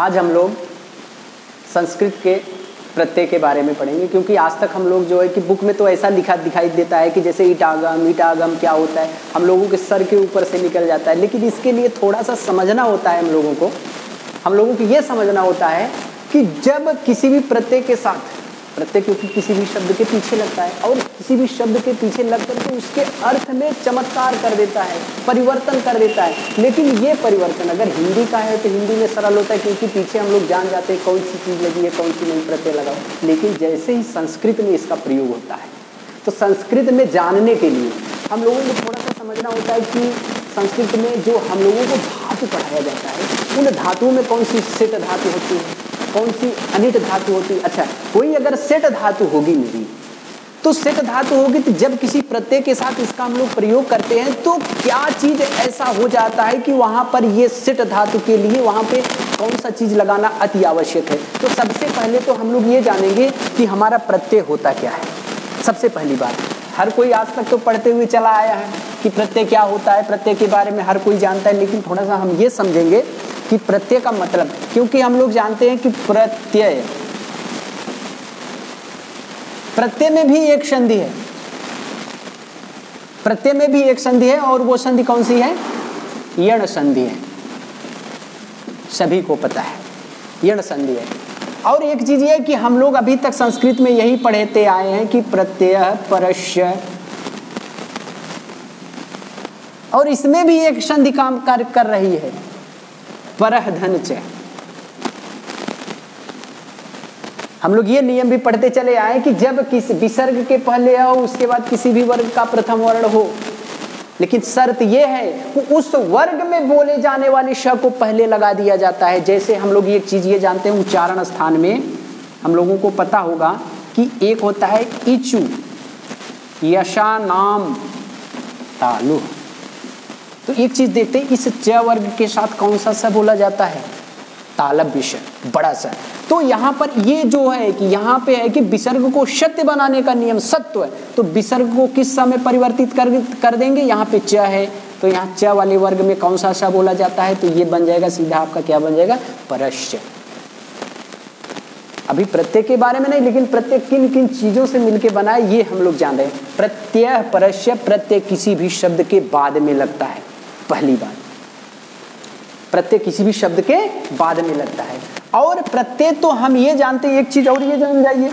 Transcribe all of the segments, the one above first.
आज हम लोग संस्कृत के प्रत्यय के बारे में पढ़ेंगे, क्योंकि आज तक हम लोग जो है कि बुक में तो ऐसा लिखा दिखाई देता है कि जैसे ईटागम क्या होता है हम लोगों के सर के ऊपर से निकल जाता है, लेकिन इसके लिए थोड़ा सा समझना होता है हम लोगों को ये समझना होता है कि जब किसी भी प्रत्यय के साथ, प्रत्यय क्योंकि किसी भी शब्द के पीछे लगता है और किसी भी शब्द के पीछे लगकर तो उसके अर्थ में चमत्कार कर देता है, परिवर्तन कर देता है। लेकिन ये परिवर्तन अगर हिंदी का है तो हिंदी में सरल होता है क्योंकि पीछे हम लोग जान जाते हैं कौन सी चीज़ लगी है, कौन सी नहीं, प्रत्यय लगाओ। लेकिन जैसे ही संस्कृत में इसका प्रयोग होता है तो संस्कृत में जानने के लिए हम लोगों को थोड़ा सा समझना होता है कि संस्कृत में जो हम लोगों को धातु पढ़ाया जाता है उन धातुओं में कौन सी सेट धातु होती है, कौन सी अनिट धातु होती। अच्छा, कोई अगर सेट धातु होगी मेरी तो सेट धातु होगी, तो जब किसी प्रत्यय के साथ इसका हम लोग प्रयोग करते हैं तो क्या चीज ऐसा हो जाता है कि वहां पर ये सेट धातु के लिए वहां पे कौन सा चीज लगाना अति आवश्यक है। तो सबसे पहले तो हम लोग ये जानेंगे कि हमारा प्रत्यय होता क्या है। सबसे पहली बात, हर कोई आज तक तो पढ़ते हुए चला आया है कि प्रत्यय क्या होता है, प्रत्यय के बारे में हर कोई जानता है, लेकिन थोड़ा सा हम ये समझेंगे कि प्रत्यय का मतलब, क्योंकि हम लोग जानते हैं कि प्रत्यय में भी एक संधि है, प्रत्यय में भी एक संधि है, और वो संधि कौन सी है, यण संधि है, सभी को पता है यण संधि है। और एक चीज ये कि हम लोग अभी तक संस्कृत में यही पढ़ते आए हैं कि प्रत्यय परस्य, और इसमें भी एक संधि काम कर रही है, परहधन च। हम लोग ये नियम भी पढ़ते चले आए कि जब किसी विसर्ग के पहले हो उसके बाद किसी भी वर्ग का प्रथम वर्ण हो, लेकिन शर्त यह है कि उस वर्ग में बोले जाने वाले श को पहले लगा दिया जाता है। जैसे हम लोग एक चीज ये जानते हैं, उच्चारण स्थान में हम लोगों को पता होगा कि एक होता है इचु, यशा नाम तालु। तो एक चीज देखते हैं, इस च वर्ग के साथ कौन सा स बोला जाता है, तालव्य स, बड़ा स। तो यहाँ पर ये जो है कि यहाँ पे है कि विसर्ग को सत्य बनाने का नियम, सत्व है तो विसर्ग को किस स में परिवर्तित कर देंगे, यहाँ पे च है तो यहाँ च वाले वर्ग में कौन सा स बोला जाता है, तो ये बन जाएगा सीधा आपका क्या बन जाएगा, परस्य। अभी प्रत्यय के बारे में नहीं, लेकिन प्रत्यय किन किन चीजों से मिलकर बना है ये हम लोग जान रहे हैं। प्रत्यय परस्य, प्रत्यय किसी भी शब्द के बाद में लगता है, पहली बात, प्रत्यय किसी भी शब्द के बाद में लगता है। और प्रत्यय तो हम ये जानते हैं, एक चीज और ये जान जाइए,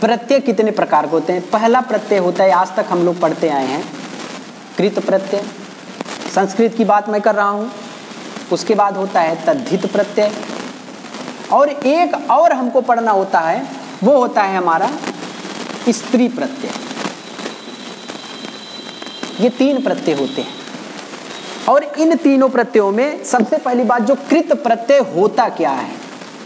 प्रत्यय कितने प्रकार के होते हैं। पहला प्रत्यय होता है, आज तक हम लोग पढ़ते आए हैं, कृत प्रत्यय, संस्कृत की बात मैं कर रहा हूं। उसके बाद होता है तद्धित प्रत्यय, और एक और हमको पढ़ना होता है वो होता है हमारा स्त्री प्रत्यय। ये तीन प्रत्यय होते हैं, और इन तीनों प्रत्ययों में सबसे पहली बात जो कृत प्रत्यय होता क्या है,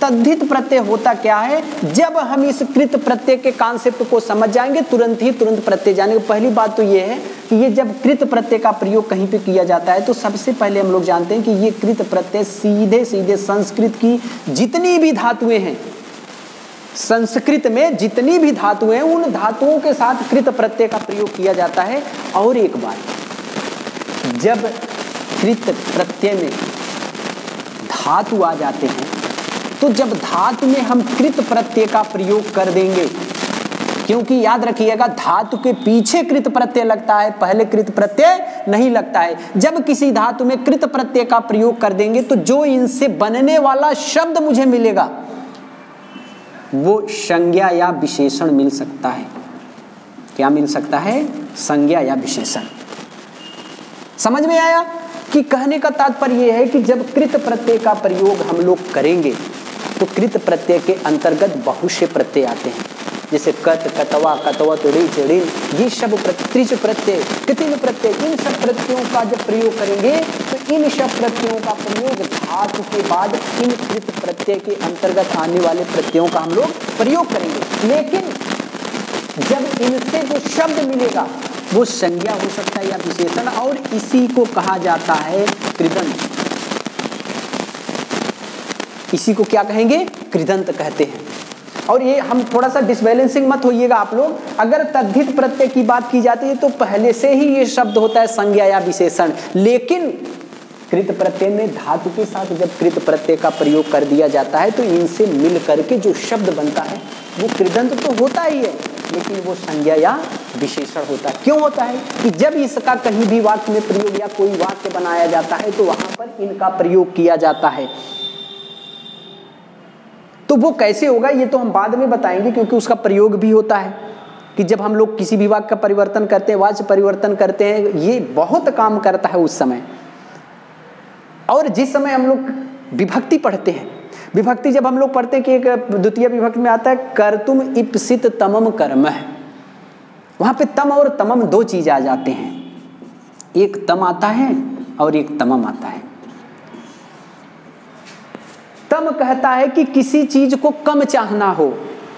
तद्धित प्रत्यय होता क्या है। जब हम इस कृत प्रत्यय के कॉन्सेप्ट को समझ जाएंगे तुरंत प्रत्यय जानेंगे। पहली बात तो ये है कि ये जब कृत प्रत्यय का प्रयोग कहीं पे किया जाता है तो सबसे पहले हम लोग जानते हैं कि ये कृत प्रत्यय सीधे संस्कृत की जितनी भी धातुएं हैं, संस्कृत में जितनी भी धातुएं हैं उन धातुओं के साथ कृत प्रत्यय का प्रयोग किया जाता है। और एक बात, जब कृत प्रत्यय में धातु आ जाते हैं तो जब धातु में हम कृत प्रत्यय का प्रयोग कर देंगे, क्योंकि याद रखिएगा धातु के पीछे कृत प्रत्यय लगता है, पहले कृत प्रत्यय नहीं लगता है। जब किसी धातु में कृत प्रत्यय का प्रयोग कर देंगे तो जो इनसे बनने वाला शब्द मुझे मिलेगा वो संज्ञा या विशेषण मिल सकता है। क्या मिल सकता है, संज्ञा या विशेषण। समझ में आया कि कहने का तात्पर्य यह है कि जब कृत प्रत्यय का प्रयोग हम लोग करेंगे तो कृत प्रत्यय के अंतर्गत बहुत से प्रत्यय आते हैं, जैसे कत, कतवा, कतवत, ऋच, ऋण, ये सब त्रिच प्रत्यय, कृतिन प्रत्यय, इन सब प्रत्ययों का जब प्रयोग करेंगे तो इन सब प्रत्ययों का प्रयोग धातु के बाद इन कृत प्रत्यय के अंतर्गत आने वाले प्रत्ययों का हम लोग प्रयोग करेंगे। लेकिन जब इनसे जो शब्द मिलेगा वो संज्ञा हो सकता है या विशेषण, और इसी को कहा जाता है कृदंत। इसी को क्या कहेंगे, कृदंत कहते हैं। और ये हम थोड़ा सा डिसबैलेंसिंग मत होइएगा आप लोग। अगर तद्धित प्रत्यय की बात की जाती है तो पहले से ही ये शब्द होता है संज्ञा या विशेषण, लेकिन कृत प्रत्यय में धातु के साथ जब कृत प्रत्यय का प्रयोग कर दिया जाता है तो इनसे मिल करके जो शब्द बनता है वो कृदंत तो होता ही है, लेकिन वो संज्ञा या विशेषण होता है। क्यों होता है कि जब इसका कहीं भी वाक्य में प्रयोग या कोई वाक्य बनाया जाता है तो वहां पर इनका प्रयोग किया जाता है। तो वो कैसे होगा ये तो हम बाद में बताएंगे, क्योंकि उसका प्रयोग भी होता है कि जब हम लोग किसी भी वाक्य का परिवर्तन करते हैं, वाच्य परिवर्तन करते हैं, ये बहुत काम करता है उस समय। और जिस समय हम लोग विभक्ति पढ़ते हैं, विभक्ति जब हम लोग पढ़ते हैं कि एक द्वितीय विभक्ति में आता है कर्तुम इप्सित तमम कर्म है, वहाँ पे तम और तमम दो चीज आ जाते हैं, एक तम आता है और एक तमम आता है। तम कहता है कि किसी चीज को कम चाहना हो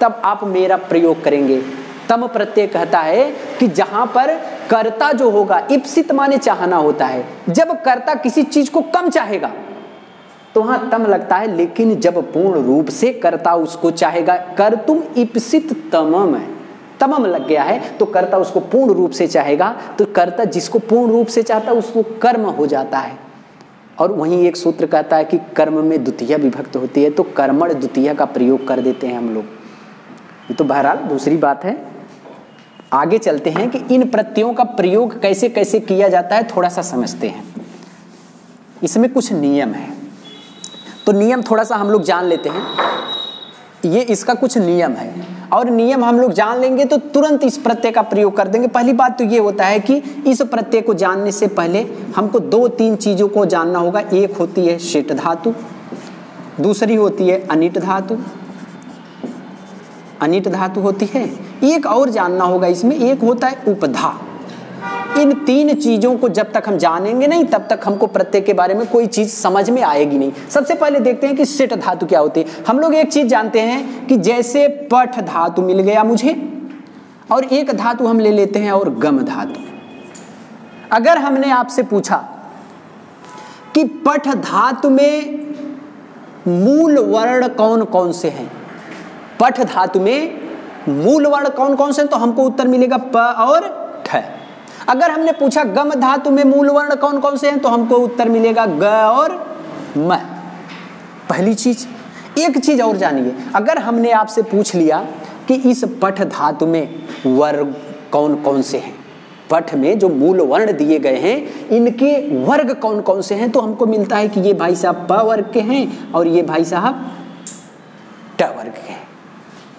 तब आप मेरा प्रयोग करेंगे। तम प्रत्यय कहता है कि जहां पर कर्ता जो होगा, इप्सित माने चाहना होता है, जब कर्ता किसी चीज को कम चाहेगा तो वहां तम लगता है, लेकिन जब पूर्ण रूप से कर्ता उसको चाहेगा, कर्तुम इप्सित तमम है, तमम लग गया है, तो कर्ता उसको पूर्ण रूप से चाहेगा, तो कर्ता जिसको पूर्ण रूप से चाहता है उसको कर्म हो जाता है। और वहीं एक सूत्र कहता है कि कर्म में द्वितीया विभक्त होती है तो कर्मण द्वितीया का प्रयोग कर देते हैं हम लोग। ये तो बहरहाल दूसरी बात है। आगे चलते हैं कि इन प्रत्ययों का प्रयोग कैसे कैसे किया जाता है, थोड़ा सा समझते हैं। इसमें कुछ नियम है, तो नियम थोड़ा सा हम लोग जान लेते हैं। ये इसका कुछ नियम है और नियम हम लोग जान लेंगे तो तुरंत इस प्रत्यय का प्रयोग कर देंगे। पहली बात तो ये होता है कि इस प्रत्यय को जानने से पहले हमको दो तीन चीज़ों को जानना होगा। एक होती है शिट धातु, दूसरी होती है अनिट धातु, अनिट धातु होती है। एक और जानना होगा इसमें, एक होता है उपधा। इन तीन चीज़ों को जब तक हम जानेंगे नहीं तब तक हमको प्रत्यय के बारे में कोई चीज़ समझ में आएगी नहीं। सबसे पहले देखते हैं कि सिट धातु क्या होती है। हम लोग एक चीज़ जानते हैं कि जैसे पठ धातु मिल गया मुझे, और एक धातु हम ले लेते हैं और गम धातु। अगर हमने आपसे पूछा कि पठ धातु में मूल वर्ण कौन कौन से हैं, पठ धातु में मूल वर्ण कौन कौन से, तो हमको उत्तर मिलेगा प और ठ। अगर हमने पूछा गम धातु में मूल वर्ण कौन कौन से हैं तो हमको उत्तर मिलेगा ग और म। पहली चीज। एक चीज और जानिए, अगर हमने आपसे पूछ लिया कि इस पठ धातु में वर्ग कौन कौन से हैं, पठ में जो मूल वर्ण दिए गए हैं इनके वर्ग कौन कौन से हैं, तो हमको मिलता है कि ये भाई साहब प वर्ग के हैं और ये भाई साहब ट वर्ग के हैं।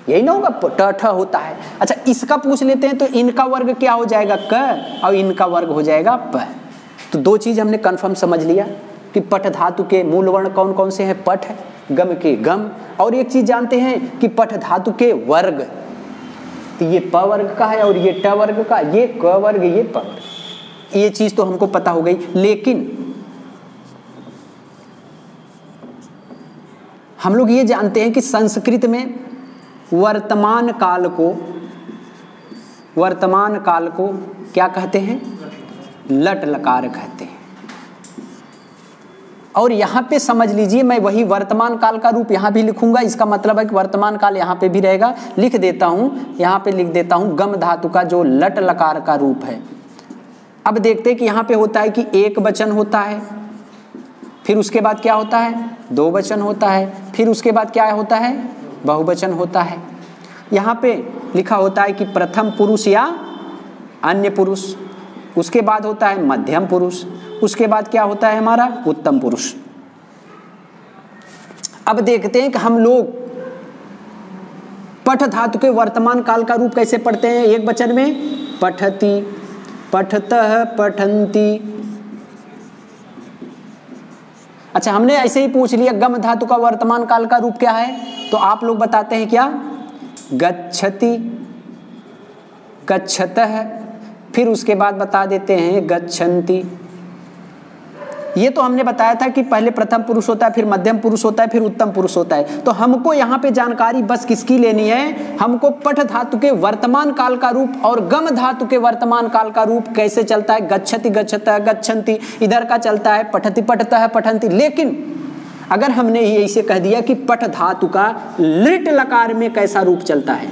यही ना होगा, ट होता है। अच्छा, इसका पूछ लेते हैं तो इनका वर्ग क्या हो जाएगा क और इनका वर्ग हो जाएगा प। तो दो चीज हमने कंफर्म समझ लिया कि पठ धातु के मूल वर्ण कौन कौन से हैं, पठ, गम के गम। और एक चीज जानते हैं कि पठ धातु के वर्ग, तो ये प वर्ग का है और ये ट वर्ग का, ये क वर्ग, ये प वर्ग। ये चीज तो हमको पता हो गई। लेकिन हम लोग ये जानते हैं कि संस्कृत में वर्तमान काल को क्या कहते हैं, लट लकार कहते हैं। और यहाँ पे समझ लीजिए, मैं वही वर्तमान काल का रूप यहाँ भी लिखूंगा। इसका मतलब है कि वर्तमान काल यहाँ पे भी रहेगा। लिख देता हूँ, यहाँ पे लिख देता हूँ गम धातु का जो लट लकार का रूप है। अब देखते हैं कि यहाँ पे होता है कि एक वचन होता है, फिर उसके बाद क्या होता है, दो वचन होता है, फिर उसके बाद क्या होता है, बहुवचन होता है। यहाँ पे लिखा होता है कि प्रथम पुरुष या अन्य पुरुष, उसके बाद होता है मध्यम पुरुष, उसके बाद क्या होता है हमारा उत्तम पुरुष। अब देखते हैं कि हम लोग पठ धातु के वर्तमान काल का रूप कैसे पढ़ते हैं। एक वचन में पठति, पठतः, पठन्ति। अच्छा, हमने ऐसे ही पूछ लिया गम धातु का वर्तमान काल का रूप क्या है, तो आप लोग बताते हैं क्या, गच्छति, गच्छतः, फिर उसके बाद बता देते हैं गच्छन्ति। ये तो हमने बताया था कि पहले प्रथम पुरुष होता है, फिर मध्यम पुरुष होता है, फिर उत्तम पुरुष होता है। तो हमको यहाँ पे जानकारी बस किसकी लेनी है, हमको पठ धातु के वर्तमान काल का रूप और गम धातु के वर्तमान काल का रूप कैसे चलता है, गच्छति, गच्छतः, गच्छन्ति, इधर का चलता है पठति, पठतः, पठन्ति। लेकिन अगर हमने ये इसे कह दिया कि पट धातु का लिट लकार में कैसा रूप चलता है,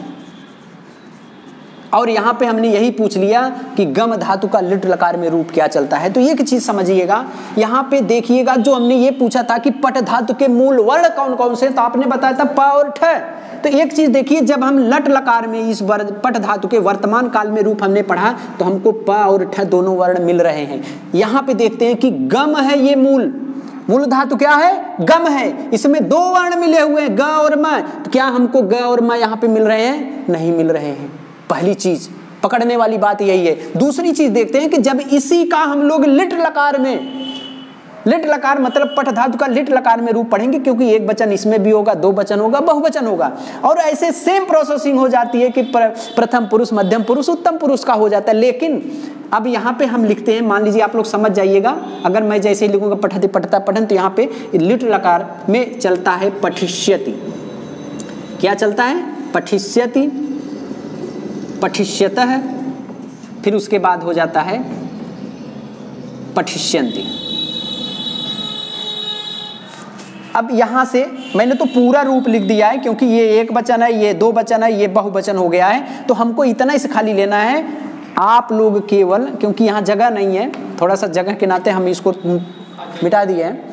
और यहाँ पे हमने यही पूछ लिया कि गम धातु का लिट लकार में रूप क्या चलता है, तो ये एक चीज समझिएगा। यहाँ पे देखिएगा, जो हमने ये पूछा था कि पट धातु के मूल वर्ण कौन कौन से, तो आपने बताया था प और ठ। तो एक चीज देखिए, जब हम लट लकार में इस पट धातु के वर्तमान काल में रूप हमने पढ़ा तो हमको प और ठ दोनों वर्ण मिल रहे हैं। यहाँ पे देखते हैं कि गम है, ये मूल धातु क्या है, गम है, इसमें दो वर्ण मिले हुए हैं ग और म। तो क्या हमको ग और म यहाँ पे मिल रहे हैं? नहीं मिल रहे हैं। पहली चीज पकड़ने वाली बात यही है। दूसरी चीज देखते हैं कि जब इसी का हम लोग लिट लकार में, लिट लकार मतलब पट धातु का लिट लकार में रूप पढ़ेंगे, क्योंकि एक वचन इसमें भी होगा, दो वचन होगा, बहुवचन होगा, और ऐसे सेम प्रोसेसिंग हो जाती है कि प्रथम पुरुष, मध्यम पुरुष, उत्तम पुरुष का हो जाता है। लेकिन अब यहाँ पे हम लिखते हैं, मान लीजिए आप लोग समझ जाइएगा, अगर मैं जैसे ही लिखूंगा पठति पठता पठन, तो यहाँ पे लिट लकार में चलता है पठिष्यति। क्या चलता है? पठिष्यति, पठिष्यतः, फिर उसके बाद हो जाता है पठिष्यन्ति। अब यहाँ से मैंने तो पूरा रूप लिख दिया है, क्योंकि ये एक वचन है, ये दो वचन है, ये बहुवचन हो गया है, तो हमको इतना इस खाली लेना है। आप लोग केवल, क्योंकि यहाँ जगह नहीं है, थोड़ा सा जगह के नाते हम इसको मिटा दिए हैं,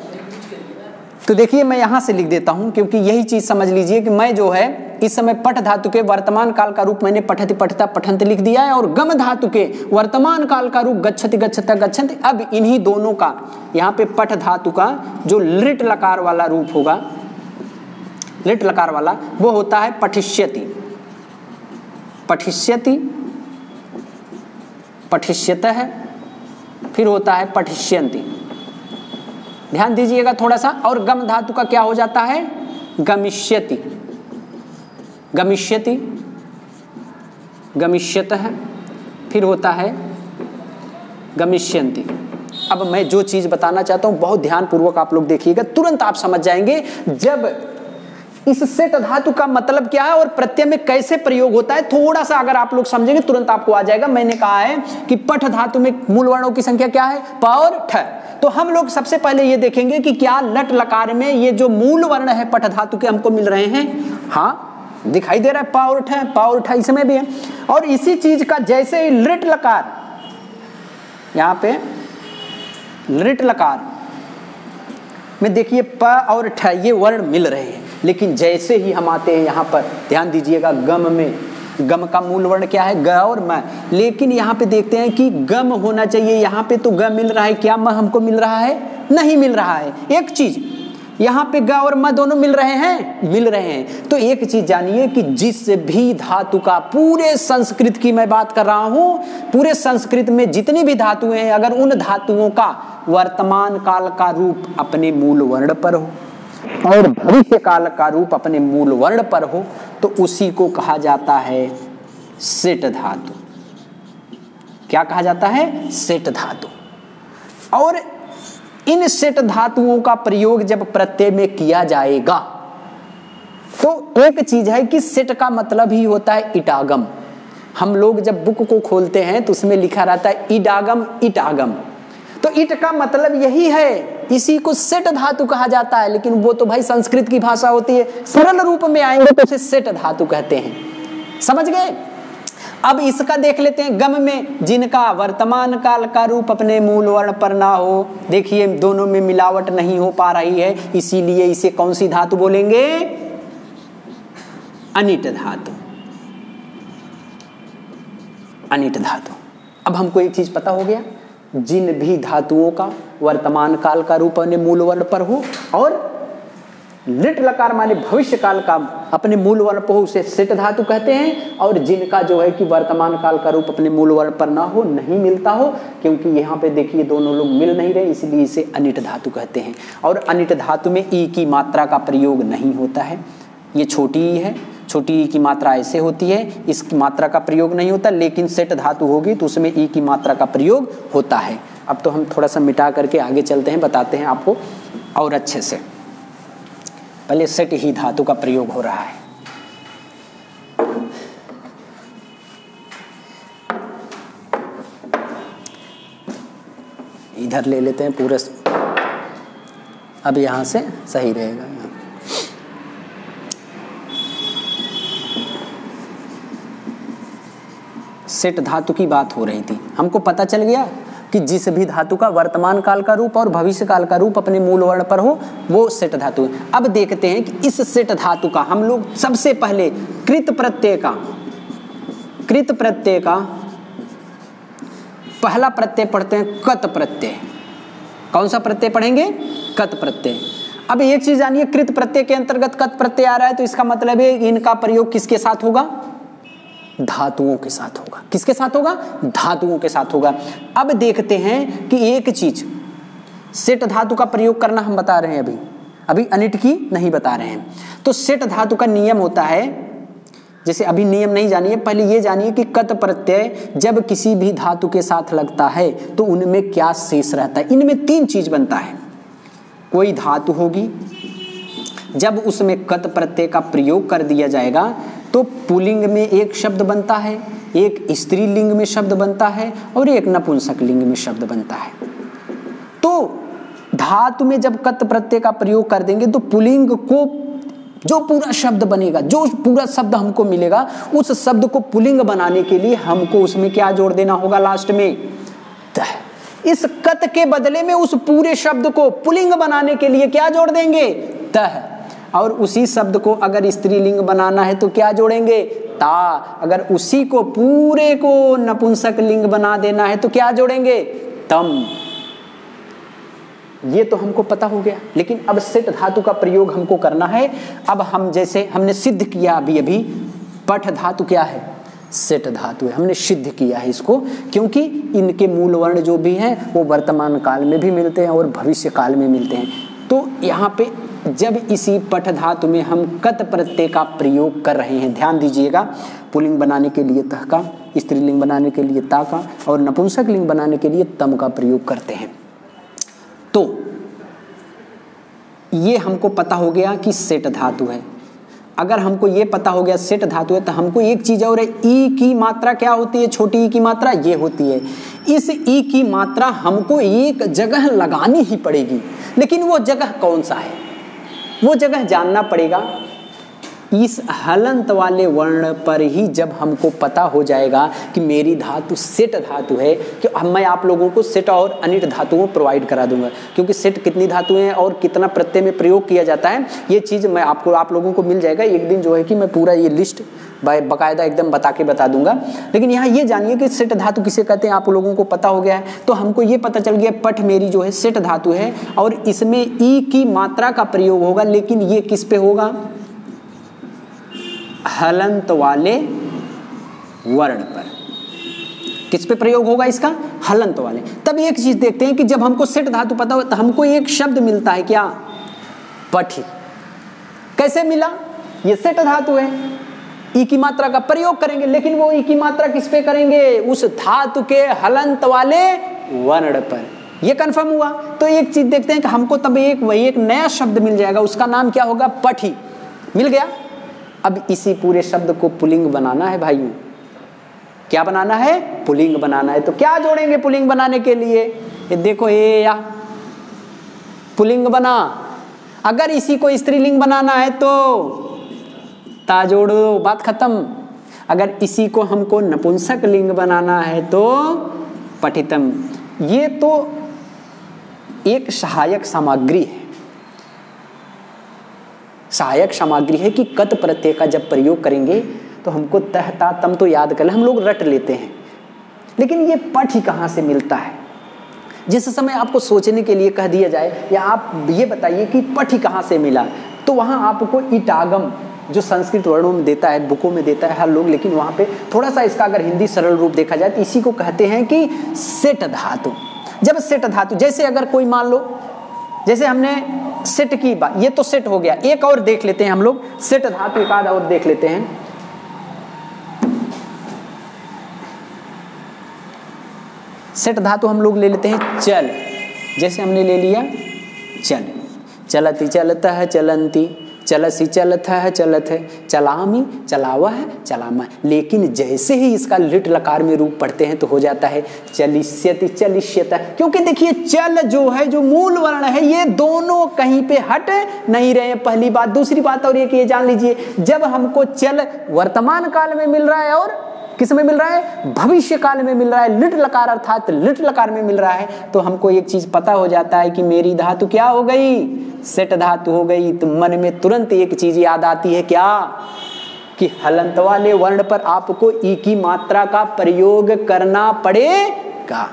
तो देखिए मैं यहाँ से लिख देता हूँ, क्योंकि यही चीज़ समझ लीजिए कि मैं जो है इस समय पट धातु के वर्तमान काल का रूप मैंने पठति पठता पठंत लिख दिया है, और गम धातु के वर्तमान काल का रूप गच्छति गच्छता गच्छन्ति। अब इन्हीं दोनों का यहाँ पे पट धातु का जो लिट लकार वाला रूप होगा, लिट लकार वाला, वो होता है पठिष्यति, पठिष्यति, पठिष्यतः, फिर होता है पठिष्यन्ति। ध्यान दीजिएगा थोड़ा सा। और गम धातु का क्या हो जाता है? गमिष्यति, गमिष्यति, गमिष्यतः, फिर होता है गमिष्यन्ति। अब मैं जो चीज़ बताना चाहता हूँ बहुत ध्यानपूर्वक आप लोग देखिएगा, तुरंत आप समझ जाएंगे जब इस सेट धातु का मतलब क्या है और प्रत्यय में कैसे प्रयोग होता है। थोड़ा सा अगर आप लोग समझेंगे तुरंत आपको आ जाएगा। मैंने कहा है कि पठ धातु में मूल वर्णों की संख्या क्या है? प और ठ। तो हम लोग सबसे पहले ये देखेंगे कि क्या लट लकार में ये जो मूल वर्ण है पठ धातु के हमको मिल रहे हैं। हाँ, दिखाई दे रहा है, प और ठ इसमें भी है। और इसी चीज का जैसे ही लिट लकार, यहाँ पे लिट लकार में देखिए प और ठ ये वर्ण मिल रहे हैं, लेकिन जैसे ही हम आते हैं यहाँ पर, ध्यान दीजिएगा, गम में, गम का मूल वर्ण क्या है? ग और म। लेकिन यहाँ पे देखते हैं कि गम होना चाहिए, यहाँ पे तो ग मिल रहा है, क्या म हमको मिल रहा है? नहीं मिल रहा है। एक चीज, यहाँ पे ग और म दोनों मिल रहे हैं, मिल रहे हैं। तो एक चीज जानिए कि जिस भी धातु का, पूरे संस्कृत की मैं बात कर रहा हूँ, पूरे संस्कृत में जितनी भी धातुएं हैं, अगर उन धातुओं का वर्तमान काल का रूप अपने मूल वर्ण पर हो और भविष्य काल का रूप अपने मूल वर्ण पर हो, तो उसी को कहा जाता है सेट धातु। क्या कहा जाता है? सेट धातु। और इन सेट धातुओं का प्रयोग जब प्रत्यय में किया जाएगा तो एक चीज है कि सेट का मतलब ही होता है इटागम। हम लोग जब बुक को खोलते हैं तो उसमें लिखा रहता है इडागम, इटागम, तो इट का मतलब यही है, इसी को सेट धातु कहा जाता है। लेकिन वो तो भाई संस्कृत की भाषा होती है, सरल रूप में आएंगे तो उसे सेट धातु कहते हैं। समझ गए? अब इसका देख लेते हैं। गम में, जिनका वर्तमान काल का रूप अपने मूल वर्ण पर ना हो, देखिए दोनों में मिलावट नहीं हो पा रही है, इसीलिए इसे कौन सी धातु बोलेंगे? अनिट धातु, अनिट धातु। अब हमको एक चीज पता हो गया, जिन भी धातुओं का वर्तमान काल का रूप अपने मूल वर्ण पर हो और लिट लकार माने भविष्य काल का अपने मूल वर्ण पर हो, उसे सेट धातु कहते हैं। और जिनका जो है कि वर्तमान काल का रूप अपने मूल वर्ण पर ना हो, नहीं मिलता हो, क्योंकि यहाँ पे देखिए दोनों लोग मिल नहीं रहे, इसलिए इसे अनिट धातु कहते हैं। और अनिट धातु में ई की मात्रा का प्रयोग नहीं होता है, ये छोटी ई है, छोटी ई की मात्रा ऐसे होती है, इसकी मात्रा का प्रयोग नहीं होता। लेकिन सेट धातु होगी तो उसमें ई की मात्रा का प्रयोग होता है। अब तो हम थोड़ा सा मिटा करके आगे चलते हैं, बताते हैं आपको और अच्छे से। पहले सेट ही धातु का प्रयोग हो रहा है। इधर ले लेते हैं पूरा। अब यहाँ से सही रहेगा। सेट धातु की बात हो रही थी, हमको पता चल गया कि जिस भी धातु का वर्तमान काल का रूप और भविष्य काल का रूप अपने मूल वर्ण पर हो वो सेट धातु है। अब देखते हैं कि इस सेट धातु का हम लोग सबसे पहले कृत प्रत्यय का पहला प्रत्यय पढ़ते हैं, कत प्रत्यय। कौन सा प्रत्यय पढ़ेंगे? कत प्रत्यय। अब एक चीज जानिए, कृत प्रत्यय के अंतर्गत कत प्रत्यय आ रहा है तो इसका मतलब है इनका प्रयोग किसके साथ होगा? धातुओं के साथ होगा। किसके साथ होगा? धातुओं के साथ होगा। अब देखते हैं कि एक चीज, सेट धातु का प्रयोग करना हम बता रहे हैं, अभी अनिट की नहीं बता रहे हैं। तो सेट धातु का नियम होता है, जैसे अभी नियम नहीं जानिए, पहले ये जानिए कि कत प्रत्यय जब किसी भी धातु के साथ लगता है तो उनमें क्या शेष रहता है। इनमें तीन चीज बनता है। कोई धातु होगी, जब उसमें कत प्रत्यय का प्रयोग कर दिया जाएगा तो पुल्लिंग में एक शब्द बनता है, एक स्त्रीलिंग में शब्द बनता है और एक नपुंसक लिंग में शब्द बनता है। तो धातु में जब कत प्रत्यय का प्रयोग कर देंगे तो पुल्लिंग को जो पूरा शब्द बनेगा, जो पूरा शब्द हमको मिलेगा, उस शब्द को पुल्लिंग बनाने के लिए हमको उसमें क्या जोड़ देना होगा? लास्ट में इस कत के बदले में उस पूरे शब्द को पुल्लिंग बनाने के लिए क्या जोड़ देंगे? तह। और उसी शब्द को अगर स्त्रीलिंग बनाना है तो क्या जोड़ेंगे? ता। अगर उसी को पूरे को नपुंसक लिंग बना देना है तो क्या जोड़ेंगे? तम। ये तो हमको पता हो गया, लेकिन अब सेट धातु का प्रयोग हमको करना है। अब हम जैसे हमने सिद्ध किया अभी पठ धातु क्या है? सेट धातु है। हमने सिद्ध किया है इसको, क्योंकि इनके मूल वर्ण जो भी हैं वो वर्तमान काल में भी मिलते हैं और भविष्य काल में मिलते हैं। तो यहाँ पे जब इसी पठ धातु में हम कत प्रत्यय का प्रयोग कर रहे हैं, ध्यान दीजिएगा, पुल्लिंग बनाने के लिए तह का, स्त्रीलिंग बनाने के लिए ता का और नपुंसक लिंग बनाने के लिए तम का प्रयोग करते हैं। तो ये हमको पता हो गया कि सेट धातु है। अगर हमको ये पता हो गया सेट धातु है तो हमको एक चीज़ और है, ई की मात्रा क्या होती है? छोटी ई की मात्रा ये होती है। इस ई की मात्रा हमको एक जगह लगानी ही पड़ेगी, लेकिन वो जगह कौन सा है वो जगह जानना पड़ेगा। इस हलंत वाले वर्ण पर ही जब हमको पता हो जाएगा कि मेरी धातु सेट धातु है, कि मैं आप लोगों को सेट और अनिट धातुओं प्रोवाइड करा दूंगा, क्योंकि सेट कितनी धातुएं हैं और कितना प्रत्यय में प्रयोग किया जाता है ये चीज़ मैं आपको आप लोगों को मिल जाएगा। एक दिन जो है कि मैं पूरा ये लिस्ट बाकायदा एकदम बता के बता दूंगा। लेकिन यहाँ ये जानिए कि सेट धातु किसे कहते हैं, आप लोगों को पता हो गया है। तो हमको ये पता चल गया पठ मेरी जो है सेट धातु है और इसमें ई की मात्रा का प्रयोग होगा, लेकिन ये किस पे होगा? हलंत वाले वर्ण पर। किस पे प्रयोग होगा इसका? हलंत वाले। तब एक चीज देखते हैं कि जब हमको सेट धातु पता हो तो हमको एक शब्द मिलता है, क्या? पठी। कैसे मिला? ये सेट धातु है, ई की मात्रा का प्रयोग करेंगे, लेकिन वो ई की मात्रा किस पे करेंगे? उस धातु के हलंत वाले वर्ण पर। ये कंफर्म हुआ। तो एक चीज देखते हैं कि हमको तब एक नया शब्द मिल जाएगा, उसका नाम क्या होगा? पठी। मिल गया। अब इसी पूरे शब्द को पुल्लिंग बनाना है भाइयों। क्या बनाना है? पुल्लिंग बनाना है। तो क्या जोड़ेंगे पुल्लिंग बनाने के लिए? ये देखो, ये या पुल्लिंग बना। अगर इसी को स्त्रीलिंग बनाना है तो ता जोड़ो, बात खत्म। अगर इसी को हमको नपुंसक लिंग बनाना है तो पठितम। ये तो एक सहायक सामग्री है, सहायक सामग्री है कि कत प्रत्यय का जब प्रयोग करेंगे तो हमको तह ता तम तो याद कर ले, हम लोग रट लेते हैं, लेकिन ये पठ ही कहाँ से मिलता है? जिस समय आपको सोचने के लिए कह दिया जाए या आप ये बताइए कि पठ ही कहाँ से मिला, तो वहाँ आपको इटागम जो संस्कृत वर्णों में देता है, बुकों में देता है हर लोग, लेकिन वहाँ पे थोड़ा सा इसका अगर हिंदी सरल रूप देखा जाए तो इसी को कहते हैं कि सेट धातु। जब सेट धातु, जैसे अगर कोई मान लो, जैसे हमने सेट की बात, ये तो सेट हो गया, एक और देख लेते हैं हम लोग, सेट धातु एक आध और देख लेते हैं। सेट धातु हम लोग ले लेते हैं चल। जैसे हमने ले लिया चल, चलती चलता है चलंती, चलस ही चलत है चलामी चलावा है चलामा। लेकिन जैसे ही इसका लिट लकार में रूप पढ़ते हैं तो हो जाता है चलिष्यति चलिष्यता, क्योंकि देखिए चल जो है जो मूल वर्ण है ये दोनों कहीं पे हट नहीं रहे हैं, पहली बात। दूसरी बात और ये जान लीजिए, जब हमको चल वर्तमान काल में मिल रहा है और किस में मिल रहा है, भविष्य काल में मिल रहा है, लिट लकार अर्थात लिट लकार में मिल रहा है, तो हमको एक चीज पता हो जाता है कि मेरी धातु क्या हो गई, सेट धातु हो गई। तो मन में तुरंत एक चीज याद आती है, क्या कि हलंत वाले वर्ण पर आपको ई की मात्रा का प्रयोग करना पड़ेगा।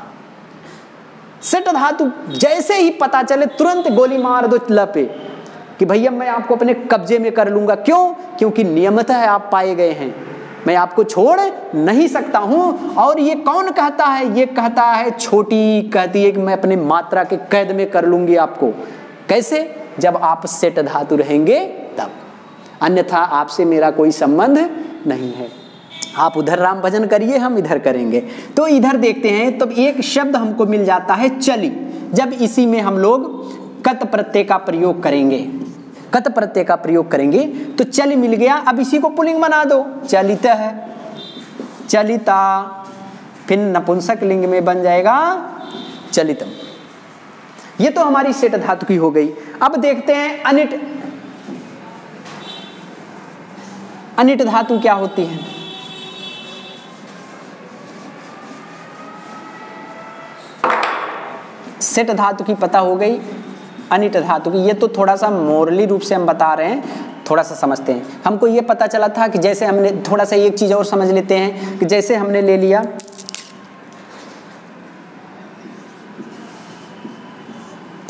सेट धातु जैसे ही पता चले तुरंत गोली मार दो लपे कि भैया मैं आपको अपने कब्जे में कर लूंगा। क्यों? क्योंकि नियमतः आप पाए गए हैं, मैं आपको छोड़ नहीं सकता हूँ। और ये कौन कहता है, ये कहता है छोटी, कहती है कि मैं अपने मात्रा के कैद में कर लूंगी आपको। कैसे? जब आप सेट धातु रहेंगे तब, अन्यथा आपसे मेरा कोई संबंध नहीं है। आप उधर राम भजन करिए, हम इधर करेंगे। तो इधर देखते हैं, तब एक शब्द हमको मिल जाता है चली। जब इसी में हम लोग कत प्रत्यय का प्रयोग करेंगे, कत प्रत्यय का प्रयोग करेंगे तो चल मिल गया। अब इसी को पुल्लिंग बना दो, चलित है चलिता, फिर नपुंसक लिंग में बन जाएगा चलितम। ये तो हमारी सेट धातु की हो गई। अब देखते हैं अनिट। अनिट धातु क्या होती है? सेट धातु की पता हो गई, अनिट धातु की ये तो थोड़ा सा मोरली रूप से हम बता रहे हैं, थोड़ा सा समझते हैं। हमको ये पता चला था कि जैसे हमने थोड़ा सा एक चीज़ और समझ लेते हैं कि जैसे हमने ले लिया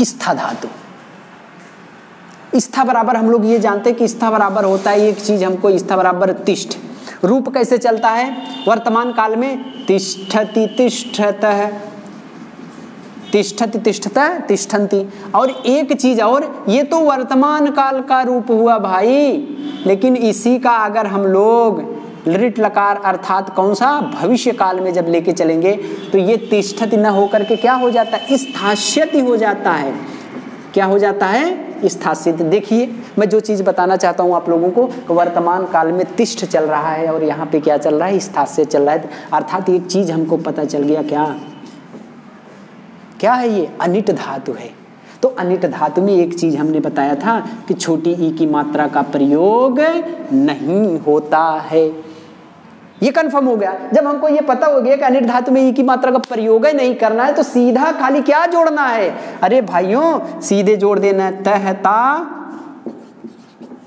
स्था धातु। स्था बराबर हम लोग ये जानते हैं कि स्था बराबर होता है एक चीज़, हमको स्था बराबर तिष्ठ। रूप कैसे चलता है वर्तमान काल में, तिष्ठति तिष्ठतः, तिष्ठति तिष्ठता तिष्ठन्ति। और एक चीज और, ये तो वर्तमान काल का रूप हुआ भाई, लेकिन इसी का अगर हम लोग लिट लकार अर्थात कौन सा भविष्य काल में जब लेके चलेंगे तो ये तिष्ठति न होकर के क्या हो जाता है, स्थास्यति हो जाता है। क्या हो जाता है, स्थास्यति। देखिए मैं जो चीज़ बताना चाहता हूँ आप लोगों को, वर्तमान काल में तिष्ठ चल रहा है और यहाँ पे क्या चल रहा है, स्थास्य चल रहा है। अर्थात एक चीज हमको पता चल गया, क्या क्या है ये, अनिट धातु है। तो अनिट धातु में एक चीज हमने बताया था कि छोटी ई की मात्रा का प्रयोग नहीं होता है, ये कंफर्म हो गया। जब हमको ये पता हो गया कि अनिट धातु में ई की मात्रा का प्रयोग नहीं करना है तो सीधा खाली क्या जोड़ना है, अरे भाइयों सीधे जोड़ देना है तहता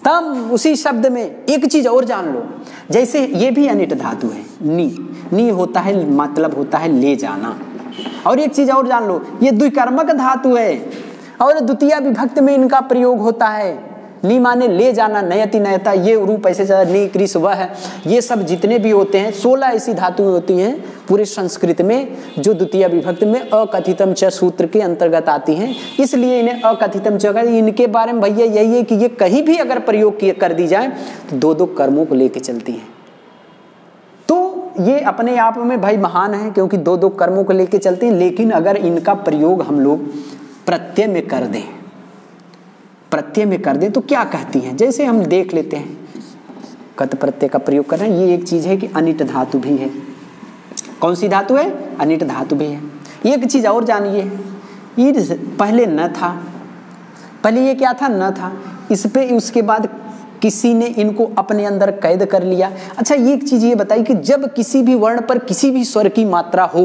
तम, उसी शब्द में। एक चीज और जान लो, जैसे ये भी अनिट धातु है, नी होता है, मतलब होता है ले जाना। और एक चीज और जान लो, ये द्विकर्मक धातु है और द्वितीय विभक्त में इनका प्रयोग होता है। नी माने ले जाना, नयति नयता, ये रूप ऐसे नी कृष वह, ये सब जितने भी होते हैं 16 ऐसी धातुएं होती हैं पूरे संस्कृत में जो द्वितीय विभक्त में अकथितम च सूत्र के अंतर्गत आती हैं। इसलिए इन्हें अकथितम च, इनके बारे में भैया यही है कि ये कहीं भी अगर प्रयोग कर दी जाए तो दो दो कर्मों को लेकर चलती हैं। ये अपने आप में भाई महान है क्योंकि दो दो कर्मों को लेके चलते हैं। लेकिन अगर इनका प्रयोग हम लोग प्रत्यय में कर दें, प्रत्यय में कर दें तो क्या कहती हैं, जैसे हम देख लेते हैं कत प्रत्यय का प्रयोग कर रहे हैं। ये एक चीज़ है कि अनिट धातु भी है। कौन सी धातु है, अनिट धातु भी है। एक चीज़ और जानिए, ये पहले न था, पहले ये क्या था, न था। इस पर उसके बाद किसी ने इनको अपने अंदर कैद कर लिया। अच्छा ये एक चीज़ ये बताई कि जब किसी भी वर्ण पर किसी भी स्वर की मात्रा हो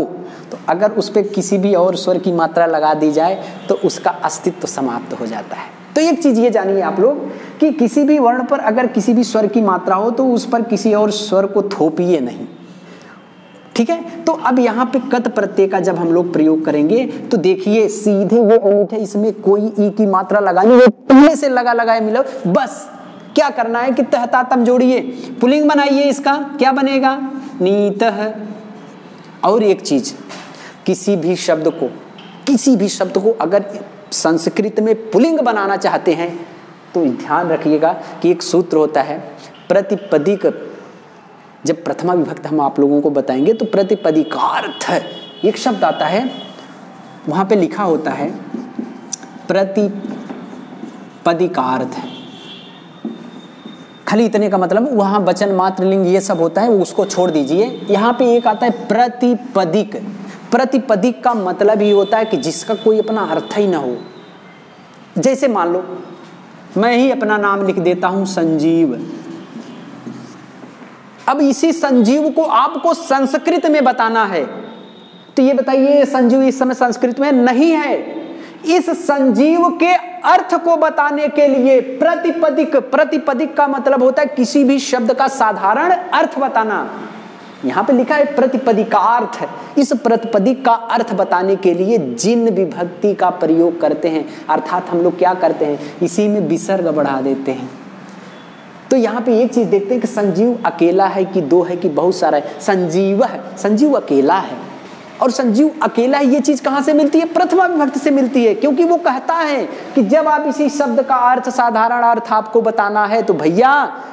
तो अगर उस पर किसी भी और स्वर की मात्रा लगा दी जाए तो उसका अस्तित्व समाप्त हो जाता है। तो एक चीज़ ये जानिए आप लोग कि किसी भी वर्ण पर अगर किसी भी स्वर की मात्रा हो तो उस पर किसी और स्वर को थोपिए नहीं, ठीक है। तो अब यहाँ पे कत प्रत्यय का जब हम लोग प्रयोग करेंगे तो देखिए सीधे वो अनिट है, इसमें कोई ई की मात्रा लगानी है, पहले से लगाए मिला। बस क्या करना है कि तहता तम जोड़िए, पुल्लिंग बनाइए, इसका क्या बनेगा, नीतः। और एक चीज, किसी भी शब्द को अगर संस्कृत में पुल्लिंग बनाना चाहते हैं तो ध्यान रखिएगा कि एक सूत्र होता है प्रतिपदिक। जब प्रथमा विभक्त हम आप लोगों को बताएंगे तो प्रतिपदिकार्थ एक शब्द आता है, वहां पे लिखा होता है प्रतिपदिकार्थ। खाली इतने का मतलब वहाँ वचन मात्र लिंग ये सब होता है, उसको छोड़ दीजिए। यहाँ पे एक आता है प्रतिपदिक। प्रतिपदिक का मतलब ये होता है कि जिसका कोई अपना अर्थ ही ना हो। जैसे मान लो मैं ही अपना नाम लिख देता हूं संजीव। अब इसी संजीव को आपको संस्कृत में बताना है, तो ये बताइए संजीव इस समय संस्कृत में नहीं है। इस संजीव के अर्थ को बताने के लिए प्रतिपदिक, प्रतिपदिक का मतलब होता है किसी भी शब्द का साधारण अर्थ बताना। यहां पे लिखा है प्रतिपदिक का अर्थ है। इस प्रतिपदिक का अर्थ बताने के लिए जिन विभक्ति का प्रयोग करते हैं, अर्थात हम लोग क्या करते हैं, इसी में विसर्ग बढ़ा देते हैं। तो यहाँ पे एक चीज देखते हैं कि संजीव अकेला है कि दो है कि बहुत सारा है। संजीव है, संजीव अकेला है, और संजीव अकेला है ये चीज कहाँ से मिलती है, प्रथमा विभक्ति से मिलती है। क्योंकि वो कहता है कि जब आप इसी शब्द का अर्थ, साधारण अर्थ आपको बताना है तो भैया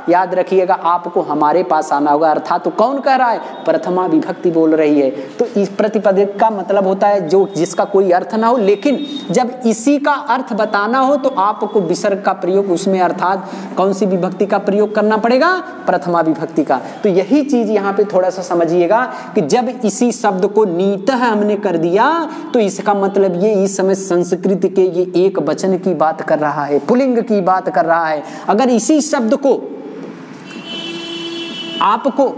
याद रखिएगा आपको हमारे पास आना होगा। अर्थात तो कौन कह रहा है, प्रथमा विभक्ति बोल रही है। तो इस प्रतिपदिक का मतलब होता है जो जिसका कोई अर्थ ना हो, लेकिन जब इसी का अर्थ बताना हो तो आपको विसर्ग का प्रयोग उसमें, अर्थात कौन सी विभक्ति का प्रयोग करना पड़ेगा, प्रथमा विभक्ति का। तो यही चीज यहाँ पे थोड़ा सा समझिएगा कि जब इसी शब्द को हमने कर दिया तो इसका मतलब ये इस समय संस्कृत के ये एक वचन की बात कर रहा है, पुल्लिंग की बात कर रहा है। अगर इसी शब्द को आपको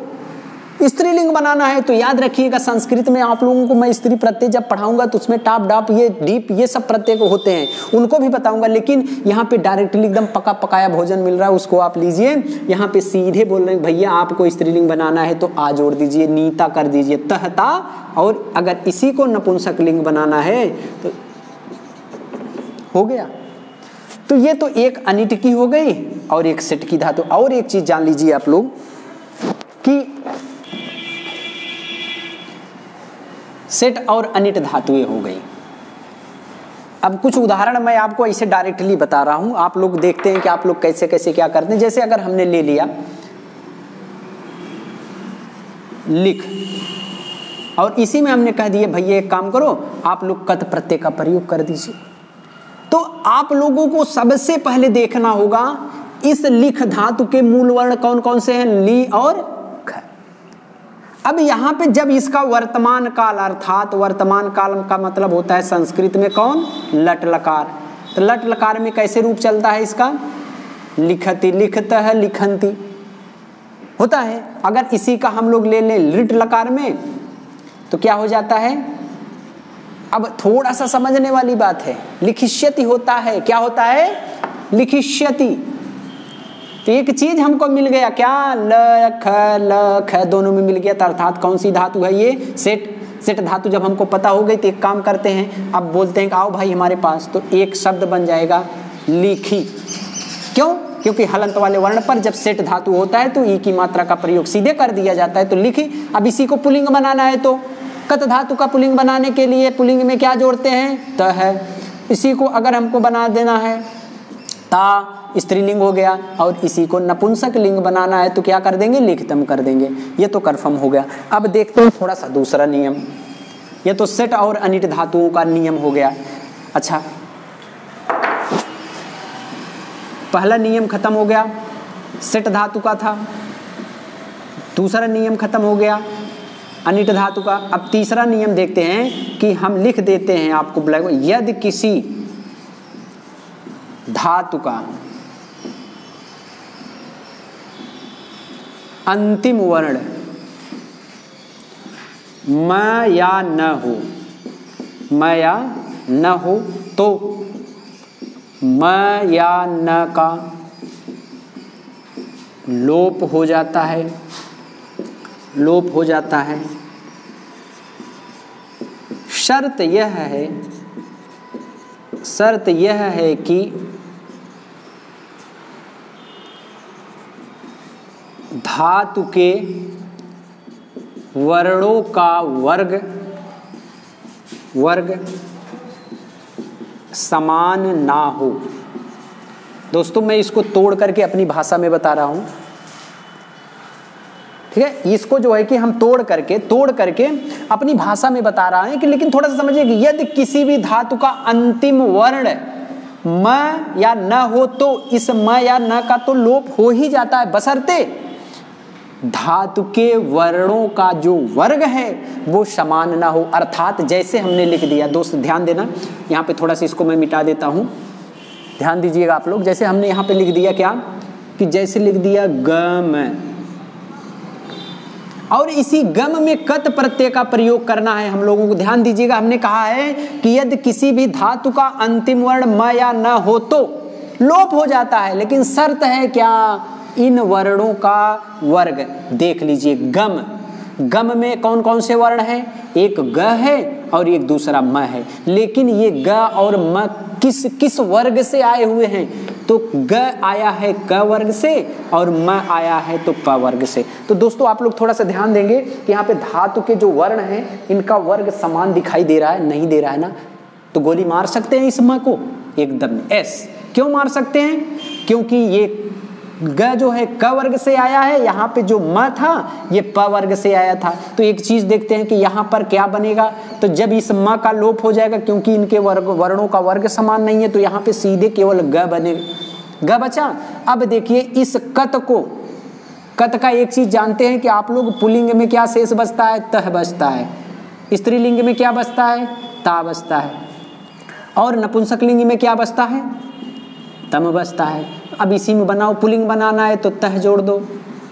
स्त्रीलिंग बनाना है तो याद रखिएगा संस्कृत में आप लोगों को मैं स्त्री प्रत्यय जब पढ़ाऊंगा तो उसमें टाप डाप ये डीप ये सब प्रत्यय को होते हैं, उनको भी बताऊंगा। लेकिन यहाँ पे डायरेक्टली एकदम पका पकाया भोजन मिल रहा है उसको आप लीजिए। यहाँ पे सीधे बोल रहे हैं भैया आपको स्त्रीलिंग बनाना है तो आ जोड़ दीजिए, नीता कर दीजिए, तहता। और अगर इसी को नपुंसक लिंग बनाना है तो हो गया। तो ये तो एक अनिट की हो गई और एक सिट की धातु। और एक चीज जान लीजिए आप लोग कि सेट और अनिट धातुएं हो गई। अब कुछ उदाहरण मैं आपको ऐसे डायरेक्टली बता रहा हूं, आप लोग देखते हैं कि आप लोग कैसे कैसे क्या करते हैं। जैसे अगर हमने ले लिया लिख और इसी में हमने कह दिया भैया एक काम करो आप लोग कत प्रत्यय का प्रयोग कर दीजिए, तो आप लोगों को सबसे पहले देखना होगा इस लिख धातु के मूल वर्ण कौन कौन से हैं, ली और। अब यहाँ पे जब इसका वर्तमान काल, अर्थात वर्तमान काल का मतलब होता है संस्कृत में कौन, लट लकार। तो लट लकार में कैसे रूप चलता है इसका, लिखति, लिखत है, लिखंती होता है। अगर इसी का हम लोग ले लें लिट लकार में तो क्या हो जाता है, अब थोड़ा सा समझने वाली बात है, लिखिष्यति होता है। क्या होता है, लिखिष्यति। तो एक चीज हमको मिल गया क्या, लख लख दोनों में मिल गया, अर्थात कौन सी धातु है ये, सेट। सेट धातु जब हमको पता हो गई तो एक काम करते हैं, अब बोलते हैं कि आओ भाई हमारे पास, तो एक शब्द बन जाएगा लिखी। क्यों, क्योंकि हलंत वाले वर्ण पर जब सेट धातु होता है तो ई की मात्रा का प्रयोग सीधे कर दिया जाता है, तो लिखी। अब इसी को पुल्लिंग बनाना है तो कत धातु का पुल्लिंग बनाने के लिए पुल्लिंग में क्या जोड़ते हैं, त है। इसी को अगर हमको बना देना है ता, स्त्रीलिंग हो गया। और इसी को नपुंसक लिंग बनाना है तो क्या कर देंगे, लिखितम कर देंगे। ये तो कन्फर्म हो गया। अब देखते हैं थोड़ा सा दूसरा नियम, ये तो सेट और अनिट धातुओं का नियम हो गया। अच्छा पहला नियम खत्म हो गया सेट धातु का था, दूसरा नियम खत्म हो गया अनिट धातु का। अब तीसरा नियम देखते हैं कि हम लिख देते हैं आपको ब्लैक, यदि किसी धातु का अंतिम वर्ण म या न हो, म या न हो, तो म या न का लोप हो जाता है, लोप हो जाता है। शर्त यह है, शर्त यह है कि धातु के वर्णों का वर्ग, वर्ग समान ना हो। दोस्तों मैं इसको तोड़ करके अपनी भाषा में बता रहा हूँ, ठीक है। इसको जो है कि हम तोड़ करके अपनी भाषा में बता रहा है कि, लेकिन थोड़ा सा समझिए कि यदि किसी भी धातु का अंतिम वर्ण म या न हो तो इस म या न का तो लोप हो ही जाता है, बशर्ते धातु के वर्णों का जो वर्ग है वो समान ना हो। अर्थात जैसे हमने लिख दिया, दोस्त ध्यान देना, यहाँ पे थोड़ा सा इसको मैं मिटा देता हूँ, ध्यान दीजिएगा आप लोग। जैसे हमने यहाँ पे लिख दिया क्या, कि जैसे लिख दिया गम, और इसी गम में कत प्रत्यय का प्रयोग करना है हम लोगों को। ध्यान दीजिएगा, हमने कहा है कि यदि किसी भी धातु का अंतिम वर्ण म या न हो तो लोप हो जाता है, लेकिन शर्त है क्या, इन वर्णों का वर्ग। देख लीजिए गम, गम में कौन कौन से वर्ण हैं, एक ग है और एक दूसरा म है, लेकिन ये ग और म किस किस वर्ग से आए हुए हैं, तो ग आया है क वर्ग से और म आया है तो प वर्ग से। तो दोस्तों आप लोग थोड़ा सा ध्यान देंगे कि यहाँ पे धातु के जो वर्ण हैं इनका वर्ग समान दिखाई दे रहा है, नहीं दे रहा है ना, तो गोली मार सकते हैं इस म को एकदम एस। क्यों मार सकते हैं, क्योंकि ये ग जो है क वर्ग से आया है, यहाँ पे जो म था ये प वर्ग से आया था। तो एक चीज देखते हैं कि यहाँ पर क्या बनेगा, तो जब इस म का लोप हो जाएगा, क्योंकि इनके वर्णों का वर्ग समान नहीं है, तो यहाँ पे सीधे केवल ग बनेगा, ग बचा। अब देखिए इस कत को, कत का एक चीज जानते हैं कि आप लोग पुल्लिंग में क्या शेष बचता है, तह बचता है, स्त्रीलिंग में क्या बचता है, ता बचता है, और नपुंसकलिंग में क्या बचता है, तम बचता है। अब इसी में बनाओ, पुल्लिंग बनाना है तो तह जोड़ दो,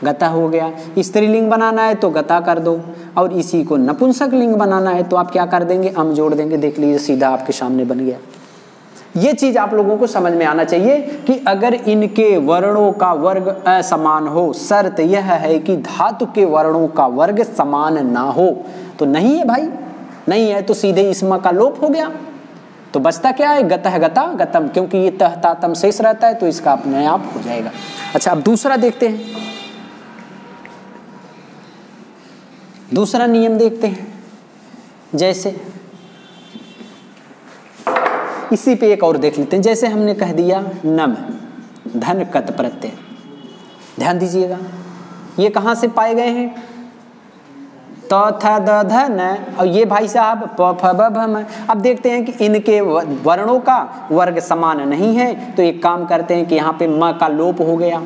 गता हो गया, स्त्रीलिंग बनाना है तो गता कर दो, और इसी को नपुंसक लिंग बनाना है तो आप क्या कर देंगे, अम जोड़ देंगे। देख लीजिए सीधा आपके सामने बन गया। ये चीज आप लोगों को समझ में आना चाहिए कि अगर इनके वर्णों का वर्ग असमान हो, शर्त यह है कि धातु के वर्णों का वर्ग समान ना हो। तो नहीं है भाई, नहीं है तो सीधे इसमा का लोप हो गया, तो बचता क्या है, गतः गता गतम, क्योंकि ये तह तातम शेष रहता है तो इसका अपने आप हो जाएगा। अच्छा अब दूसरा देखते हैं, दूसरा नियम देखते हैं। जैसे इसी पे एक और देख लेते हैं, जैसे हमने कह दिया नम धन कत प्रत्यय। ध्यान दीजिएगा ये कहाँ से पाए गए हैं, त थ द ध न, और ये भाई साहब प फ ब भ म। अब देखते हैं कि इनके वर्णों का वर्ग समान नहीं है, तो एक काम करते हैं कि यहाँ पे म का लोप हो गया,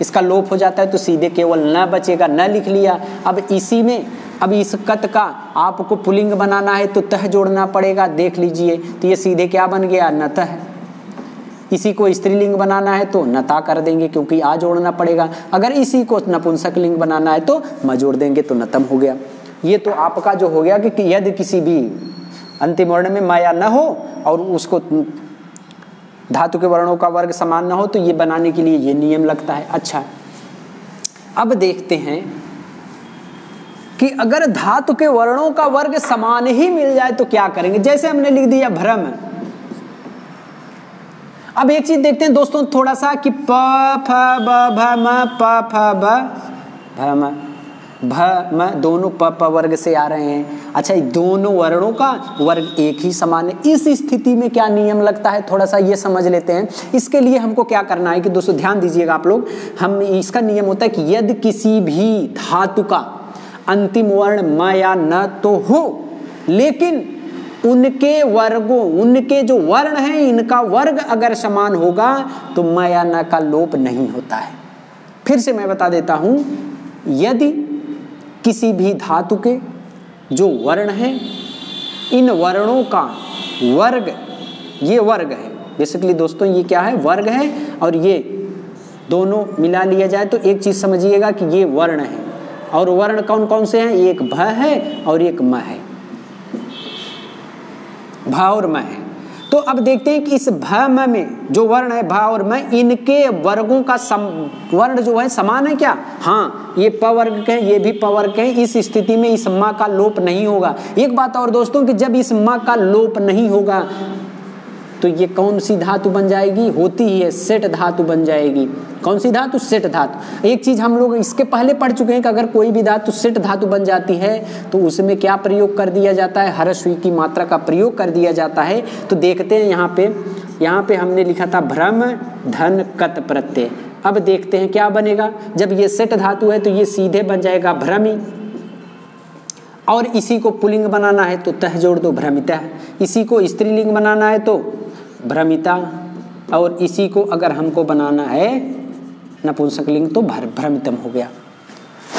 इसका लोप हो जाता है तो सीधे केवल न बचेगा, न लिख लिया। अब इसी में, अब इस कत का आपको पुल्लिंग बनाना है तो तह जोड़ना पड़ेगा, देख लीजिए तो ये सीधे क्या बन गया, नतः। इसी को स्त्रीलिंग बनाना है तो नता कर देंगे, क्योंकि आ जोड़ना पड़ेगा। अगर इसी को नपुंसक लिंग बनाना है तो म जोड़ देंगे तो नतम हो गया। ये तो आपका जो हो गया कि यदि किसी भी अंतिम वर्ण में माया न हो और उसको धातु के वर्णों का वर्ग समान न हो, तो ये बनाने के लिए ये नियम लगता है। अच्छा अब देखते हैं कि अगर धातु के वर्णों का वर्ग समान ही मिल जाए तो क्या करेंगे। जैसे हमने लिख दिया भ्रम। अब एक चीज देखते हैं दोस्तों थोड़ा सा कि प फ ब भ म, प फ ब भ म, भ म दोनों प प वर्ग से आ रहे हैं। अच्छा दोनों वर्णों का वर्ग एक ही समान है, इस स्थिति में क्या नियम लगता है थोड़ा सा ये समझ लेते हैं। इसके लिए हमको क्या करना है कि दोस्तों ध्यान दीजिएगा आप लोग, हम इसका नियम होता है कि यदि किसी भी धातु का अंतिम वर्ण म या न तो हो, लेकिन उनके वर्गों, उनके जो वर्ण हैं इनका वर्ग अगर समान होगा तो म या न का लोप नहीं होता है। फिर से मैं बता देता हूँ, यदि किसी भी धातु के जो वर्ण हैं इन वर्णों का वर्ग, ये वर्ग है बेसिकली दोस्तों, ये क्या है, वर्ग है, और ये दोनों मिला लिया जाए तो एक चीज़ समझिएगा कि ये वर्ण है, और वर्ण कौन कौन से हैं, एक भ है और एक म है, भा और म है। तो अब देखते हैं कि इस भ म में जो वर्ण है भा और म, इनके वर्गों का वर्ण जो है समान है क्या, हाँ ये प वर्ग के हैं, ये भी प वर्ग के हैं। इस स्थिति में इस म का लोप नहीं होगा। एक बात और दोस्तों कि जब इस म का लोप नहीं होगा तो ये कौन सी धातु बन जाएगी, होती ही है सेट धातु बन जाएगी। कौन सी धातु, सेट धातु। एक चीज़ हम लोग इसके पहले पढ़ चुके हैं कि अगर कोई भी धातु सेट धातु बन जाती है तो उसमें क्या प्रयोग कर दिया जाता है, हरस हुई की मात्रा का प्रयोग कर दिया जाता है। तो देखते हैं यहाँ पे हमने लिखा था भ्रम धन कत प्रत्यय। अब देखते हैं क्या बनेगा, जब ये सेट धातु है तो ये सीधे बन जाएगा भ्रमी, और इसी को पुल्लिंग बनाना है तो तह जोड़ दो, भ्रमिता। इसी को स्त्रीलिंग बनाना है तो भ्रमिता, और इसी को अगर हमको बनाना है नपुंसकलिंग तो भ्रमितम हो गया।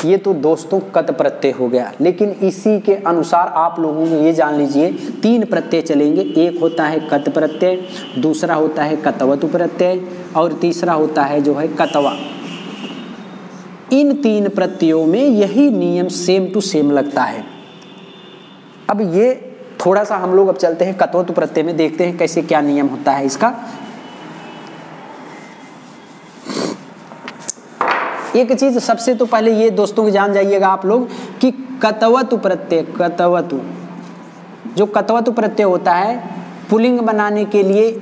ये तो दोस्तों कत प्रत्यय हो गया, लेकिन इसी के अनुसार आप लोगों को ये जान लीजिए तीन प्रत्यय चलेंगे। एक होता है कत प्रत्यय, दूसरा होता है कतवतु प्रत्यय और तीसरा होता है जो है कतवा। इन तीन प्रत्ययों में यही नियम सेम टू सेम लगता है। अब ये थोड़ा सा हम लोग अब चलते हैं कतवतु प्रत्यय में, देखते हैं कैसे क्या नियम होता है इसका। एक चीज सबसे तो पहले ये दोस्तों जान जाइएगा आप लोग कि कतवतु प्रत्यय, कतवतु जो कतवतु प्रत्यय होता है पुल्लिंग बनाने के लिए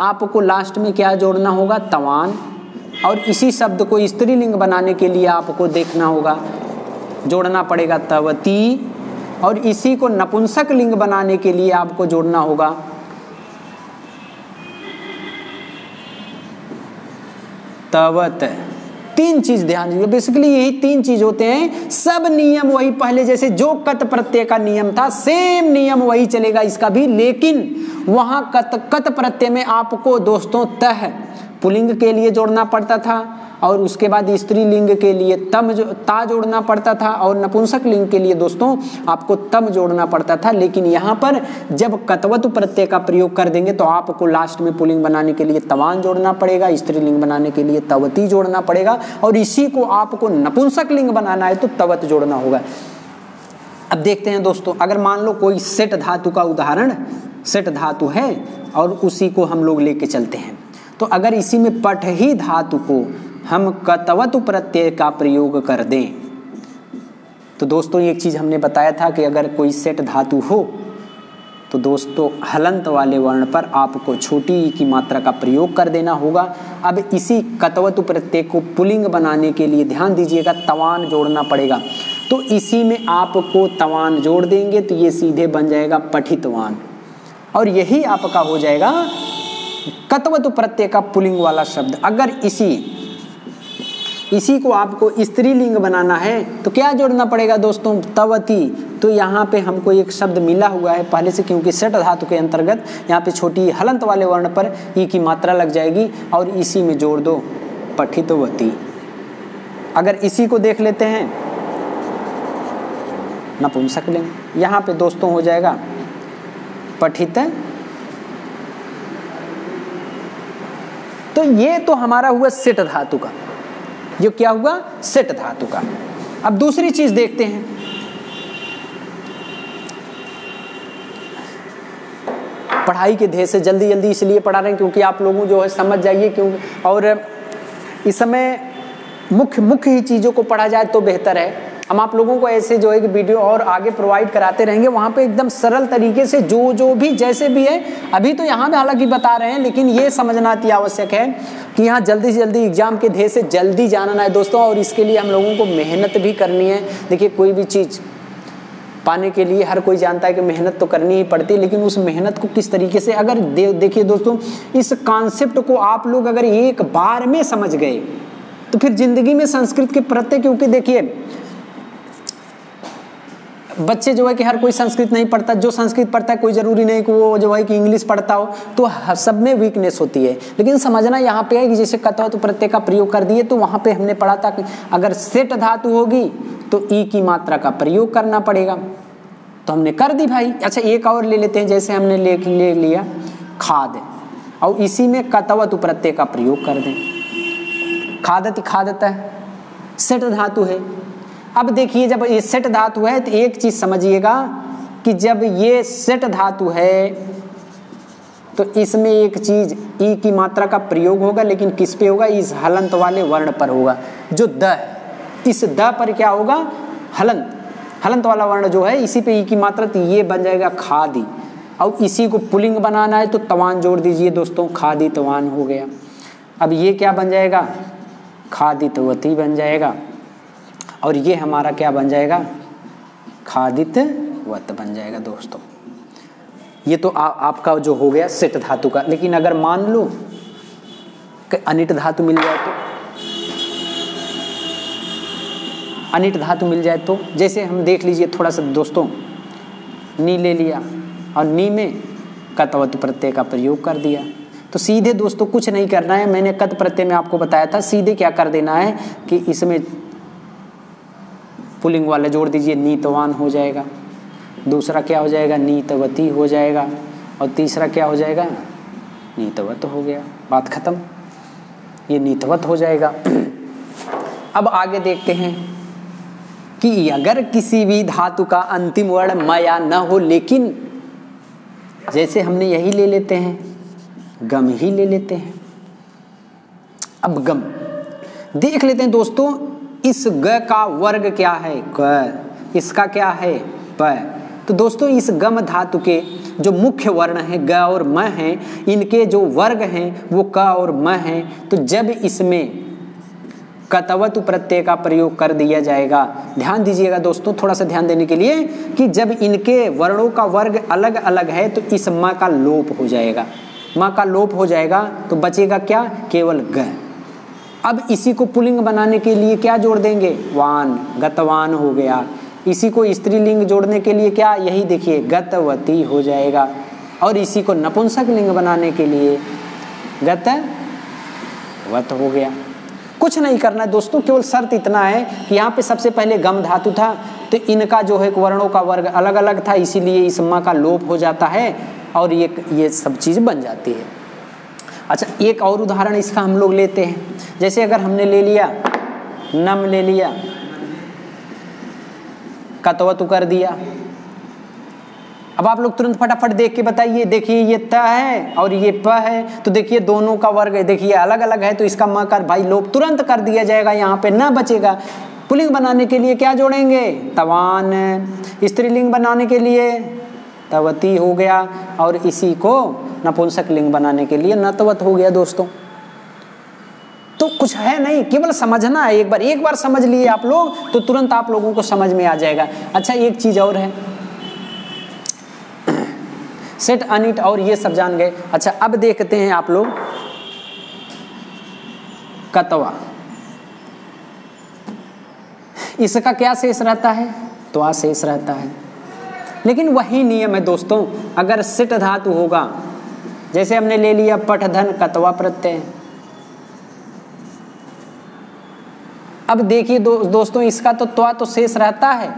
आपको लास्ट में क्या जोड़ना होगा, तवान। और इसी शब्द को स्त्रीलिंग बनाने के लिए आपको देखना होगा, जोड़ना पड़ेगा तवती। और इसी को नपुंसक लिंग बनाने के लिए आपको जोड़ना होगा तवत। तीन चीज ध्यान दीजिए, बेसिकली यही तीन चीज होते हैं। सब नियम वही, पहले जैसे जो कत प्रत्यय का नियम था सेम नियम वही चलेगा इसका भी, लेकिन वहां कत प्रत्यय में आपको दोस्तों तह पुल्लिंग के लिए जोड़ना पड़ता था और उसके बाद स्त्रीलिंग के लिए ता जोड़ना पड़ता था और नपुंसक लिंग के लिए दोस्तों आपको तम जोड़ना पड़ता था। लेकिन यहाँ पर जब कतवतु प्रत्यय का प्रयोग कर देंगे तो आपको लास्ट में पुल्लिंग बनाने के लिए तवान जोड़ना पड़ेगा, स्त्रीलिंग बनाने के लिए तवती जोड़ना पड़ेगा और इसी को आपको नपुंसक लिंग बनाना है तो तवत जोड़ना होगा। अब देखते हैं दोस्तों, अगर मान लो कोई सेट धातु का उदाहरण, सेट धातु है और उसी को हम लोग लेके चलते हैं, तो अगर इसी में पट ही धातु को हम कतवतु प्रत्यय का प्रयोग कर दें तो दोस्तों एक चीज हमने बताया था कि अगर कोई सेट धातु हो तो दोस्तों हलंत वाले वर्ण पर आपको छोटी ई की मात्रा का प्रयोग कर देना होगा। अब इसी कतवतु प्रत्यय को पुल्लिंग बनाने के लिए ध्यान दीजिएगा तवान जोड़ना पड़ेगा, तो इसी में आपको तवान जोड़ देंगे तो ये सीधे बन जाएगा पठितवान और यही आपका हो जाएगा कतवतु प्रत्यय का पुल्लिंग वाला शब्द। अगर इसी को आपको स्त्रीलिंग बनाना है तो क्या जोड़ना पड़ेगा दोस्तों, तवती। तो यहाँ पे हमको एक शब्द मिला हुआ है पहले से, क्योंकि सेट धातु के अंतर्गत यहाँ पे छोटी हलंत वाले वर्ण पर ई की मात्रा लग जाएगी और इसी में जोड़ दो पठितवती। अगर इसी को देख लेते हैं नपुंसक लिंग, यहाँ पे दोस्तों हो जाएगा पठित। तो ये तो हमारा हुआ सेट धातु का, जो क्या हुआ सेट धातु का। अब दूसरी चीज देखते हैं, पढ़ाई के ध्येय से जल्दी जल्दी इसलिए पढ़ा रहे हैं क्योंकि आप लोगों जो है समझ जाइए, क्योंकि और इस समय मुख्य मुख्य ही चीजों को पढ़ा जाए तो बेहतर है। हम आप लोगों को ऐसे जो है कि वीडियो और आगे प्रोवाइड कराते रहेंगे, वहाँ पे एकदम सरल तरीके से जो भी जैसे भी है, अभी तो यहाँ में हालांकि बता रहे हैं लेकिन ये समझना अति आवश्यक है कि यहाँ जल्दी से जल्दी एग्जाम के ध्येय से जल्दी जाना है दोस्तों, और इसके लिए हम लोगों को मेहनत भी करनी है। देखिए कोई भी चीज़ पाने के लिए हर कोई जानता है कि मेहनत तो करनी ही पड़ती है, लेकिन उस मेहनत को किस तरीके से, अगर देखिए दोस्तों इस कॉन्सेप्ट को आप लोग अगर एक बार में समझ गए तो फिर जिंदगी में संस्कृत के प्रत्यय, क्योंकि देखिए बच्चे जो है कि हर कोई संस्कृत नहीं पढ़ता, जो संस्कृत पढ़ता है कोई ज़रूरी नहीं कि वो जो है कि इंग्लिश पढ़ता हो, तो सब में वीकनेस होती है। लेकिन समझना यहाँ पे है कि जैसे कतवतु प्रत्यय का प्रयोग कर दिए तो वहाँ पे हमने पढ़ा था कि अगर सेट धातु होगी तो ई की मात्रा का प्रयोग करना पड़ेगा, तो हमने कर दी भाई। अच्छा एक और ले लेते हैं, जैसे हमने ले लिया खाद और इसी में कतवतु प्रत्यय का प्रयोग कर दें, खादति खादत है, सेट धातु है। अब देखिए जब ये सेट धातु है तो एक चीज समझिएगा कि जब ये सेट धातु है तो इसमें एक चीज ई की मात्रा का प्रयोग होगा, लेकिन किस पे होगा, इस हलंत वाले वर्ण पर होगा जो द, इस द पर क्या होगा हलंत वाला वर्ण जो है इसी पे ई की मात्रा, तो ये बन जाएगा खादी। और इसी को पुल्लिंग बनाना है तो तवान जोड़ दीजिए दोस्तों, खादी तवान हो गया। अब ये क्या बन जाएगा, खादी तवती बन जाएगा और ये हमारा क्या बन जाएगा, खादित वत बन जाएगा दोस्तों। ये तो आपका जो हो गया सेट धातु का। लेकिन अगर मान लो कि अनिट धातु मिल जाए तो जैसे हम देख लीजिए थोड़ा सा दोस्तों, नी ले लिया और नी में कतवतु प्रत्यय का प्रयोग कर दिया, तो सीधे दोस्तों कुछ नहीं करना है, मैंने कद प्रत्यय में आपको बताया था, सीधे क्या कर देना है कि इसमें पुल्लिंग वाला जोड़ दीजिए, नीतवान हो जाएगा, दूसरा क्या हो जाएगा नीतवती हो जाएगा, और तीसरा क्या हो जाएगा नीतवत हो गया, बात खत्म, ये नीतवत हो जाएगा। अब आगे देखते हैं कि अगर किसी भी धातु का अंतिम वर्ण म या न हो, लेकिन जैसे हमने यही ले लेते हैं, गम ही ले लेते हैं। अब गम देख लेते हैं दोस्तों, इस ग का वर्ग क्या है क, इसका क्या है प। तो दोस्तों इस गम धातु के जो मुख्य वर्ण हैं ग और म हैं, इनके जो वर्ग हैं वो क और म हैं। तो जब इसमें कतवतु प्रत्यय का प्रयोग कर दिया जाएगा, ध्यान दीजिएगा दोस्तों, थोड़ा सा ध्यान देने के लिए कि जब इनके वर्णों का वर्ग अलग अलग है तो इस म का लोप हो जाएगा, म का लोप हो जाएगा तो बचेगा क्या केवल ग। अब इसी को पुल्लिंग बनाने के लिए क्या जोड़ देंगे, वान, गतवान हो गया। इसी को स्त्रीलिंग जोड़ने के लिए क्या, यही देखिए गतवती हो जाएगा। और इसी को नपुंसक लिंग बनाने के लिए गतवत हो गया। कुछ नहीं करना है दोस्तों, केवल शर्त इतना है कि यहाँ पे सबसे पहले गम धातु था तो इनका जो है वर्णों का वर्ग अलग अलग था, इसीलिए इस माँ का लोप हो जाता है और ये सब चीज़ बन जाती है। अच्छा, एक और उदाहरण इसका हम लोग लेते हैं, जैसे अगर हमने ले लिया नम, ले लिया कतवतु कर दिया। अब आप लोग तुरंत फटाफट देख के बताइए, देखिए ये त है और ये प है, तो देखिए दोनों का वर्ग है, देखिए अलग अलग है, तो इसका म का भाई लोप तुरंत कर दिया जाएगा, यहाँ पे ना बचेगा। पुल्लिंग बनाने के लिए क्या जोड़ेंगे, तवान, स्त्रीलिंग बनाने के लिए तवती हो गया, और इसी को नपुंसक लिंग बनाने के लिए नतवत हो गया। दोस्तों तो कुछ है नहीं, केवल समझना है। एक बार समझ लिए आप लोग तो तुरंत आप लोगों को समझ में आ जाएगा। अच्छा, एक चीज और है, सेट अनिट और ये सब जान गए। अच्छा, अब देखते हैं आप लोग कतवा, इसका क्या शेष रहता है, त्वा शेष रहता है। लेकिन वही नियम है दोस्तों, अगर सेट धातु होगा, जैसे हमने ले लिया पठधन कतवा प्रत्यय। अब देखिए दोस्तों इसका तो त्वा तो शेष रहता है,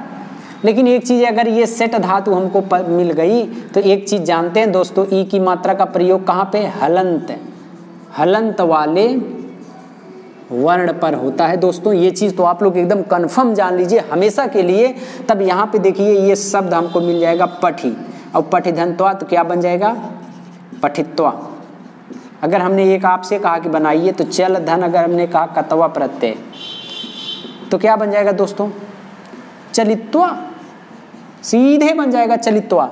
लेकिन एक चीज़, अगर ये सेट धातु हमको मिल गई तो एक चीज़ जानते हैं दोस्तों, ई की मात्रा का प्रयोग कहाँ पे, हलंत, हलंत वाले वर्ण पर होता है दोस्तों। ये चीज़ तो आप लोग एकदम कन्फर्म जान लीजिए हमेशा के लिए। तब यहाँ पे देखिए ये शब्द हमको मिल जाएगा पठी, और पठिधनत्वा तो क्या बन जाएगा पठित्वा। अगर हमने एक आपसे कहा कि बनाइए तो चल धन, अगर हमने कहा कतवा प्रत्यय तो क्या बन जाएगा दोस्तों, चलित्वा, सीधे बन जाएगा चलित्वा।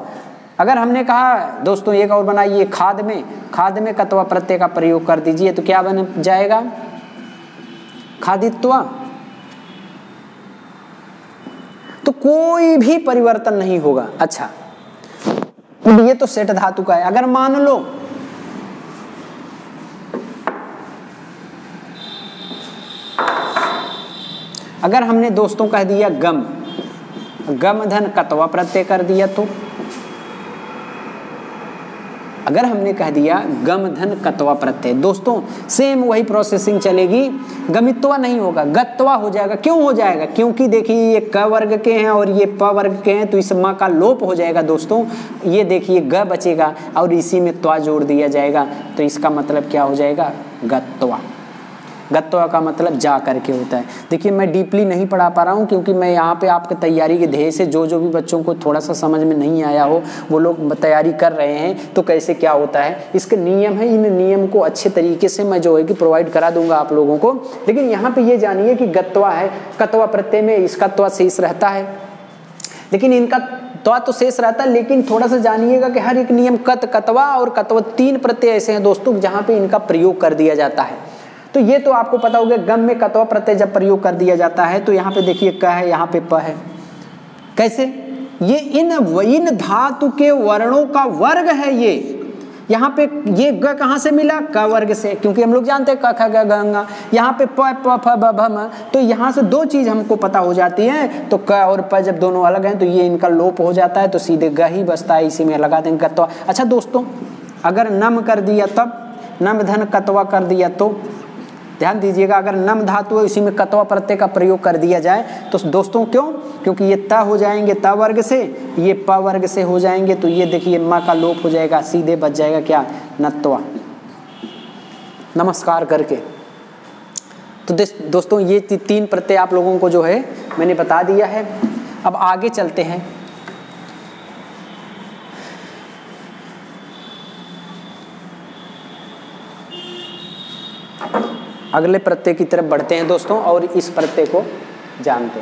अगर हमने कहा दोस्तों एक और बनाइए खाद में, खाद में कतवा प्रत्यय का प्रयोग कर दीजिए तो क्या बन जाएगा, खादित्वा। तो कोई भी परिवर्तन नहीं होगा। अच्छा, ये तो सेट धातु का है। अगर मान लो अगर हमने दोस्तों कह दिया गम, गम धन कतवा प्रत्यय कर दिया, तो अगर हमने कह दिया गम धन कतवा प्रत्यय दोस्तों सेम वही प्रोसेसिंग चलेगी, गमित्वा नहीं होगा, गत्वा हो जाएगा। क्यों हो जाएगा, क्योंकि देखिए ये क वर्ग के हैं और ये प वर्ग के हैं, तो इस माँ का लोप हो जाएगा दोस्तों। ये देखिए ग बचेगा और इसी में त्वा जोड़ दिया जाएगा, तो इसका मतलब क्या हो जाएगा गत्वा। गत्वा का मतलब जा करके होता है। देखिए मैं डीपली नहीं पढ़ा पा रहा हूँ, क्योंकि मैं यहाँ पे आपके तैयारी के ध्येय से जो जो भी बच्चों को थोड़ा सा समझ में नहीं आया हो, वो लोग तैयारी कर रहे हैं तो कैसे क्या होता है, इसके नियम है, इन नियम को अच्छे तरीके से मैं जो है कि प्रोवाइड करा दूंगा आप लोगों को। लेकिन यहाँ पे ये जानिए कि गत्वा है, कत्वा प्रत्यय में इसका त्वा शेष रहता है, लेकिन इनका त्वा तो शेष रहता है। लेकिन थोड़ा सा जानिएगा कि हर एक नियम, कत, कत्वा और कत्वा, तीन प्रत्यय ऐसे हैं दोस्तों जहाँ पे इनका प्रयोग कर दिया जाता है। तो ये तो आपको पता होगा, गम में कतवा प्रत्यय जब प्रयोग कर दिया जाता है तो यहाँ पे देखिए क है, यहाँ पे प है। कैसे, ये इन धातु के वर्णों का वर्ग है। ये यहाँ पे ये ग कहाँ से मिला, क वर्ग से, क्योंकि हम लोग जानते हैं क ख ग घ। यहाँ पे प प फ ब भ म, तो यहाँ से दो चीज़ हमको पता हो जाती है। तो क और प जब दोनों अलग हैं तो ये इनका लोप हो जाता है, तो सीधे ग ही बसता है, इसी में लगा देंगे गत्वा। अच्छा दोस्तों, अगर नम कर दिया, तब नम धन कत्वा कर दिया तो ध्यान दीजिएगा, अगर नम धातु है उसी में कत्वा प्रत्यय का प्रयोग कर दिया जाए तो दोस्तों क्यों, क्योंकि ये त हो जाएंगे त वर्ग से, ये प वर्ग से हो जाएंगे तो ये देखिए माँ का लोप हो जाएगा, सीधे बच जाएगा क्या नत्वा नमस्कार करके। तो दोस्तों ये तीन प्रत्यय आप लोगों को जो है मैंने बता दिया है। अब आगे चलते हैं। अगले प्रत्यय की तरफ बढ़ते हैं दोस्तों और इस प्रत्यय को जानते हैं।